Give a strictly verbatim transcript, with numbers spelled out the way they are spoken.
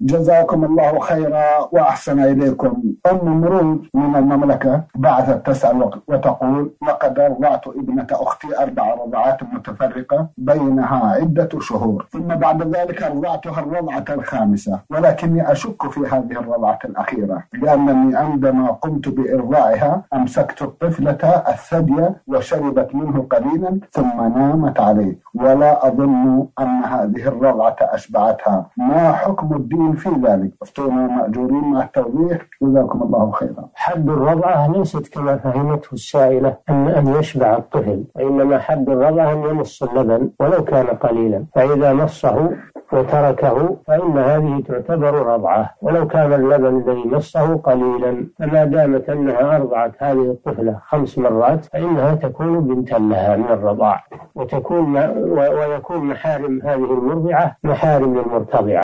جزاكم الله خيرا وأحسن إليكم. أم مرود من المملكة بعثت تسأل وتقول: لقد رضعت ابنة أختي أربع رضعات متفرقة بينها عدة شهور، ثم بعد ذلك رضعتها الرضعة الخامسة، ولكني أشك في هذه الرضعة الأخيرة، لأنني عندما قمت بإرضاعها أمسكت الطفلة الثدية وشربت منه قليلا ثم نامت عليه، ولا أظن أن هذه الرضعة أشبعتها. ما حكم الدين في ذلك؟ أفتونا مأجورين مع التوضيح، جزاكم الله خيرا. حد الرضعة ليست كما فهمته السائلة أن أن يشبع الطفل، وإنما حد الرضعة أن يمص اللبن ولو كان قليلا، فإذا مصه وتركه فإن هذه تعتبر رضعة ولو كان اللبن الذي مصه قليلا، فما دامت أنها أرضعت هذه الطفلة خمس مرات فإنها تكون بنتا لها من الرضاع، وتكون ويكون محارم هذه المرضعة محارم للمرتضعة.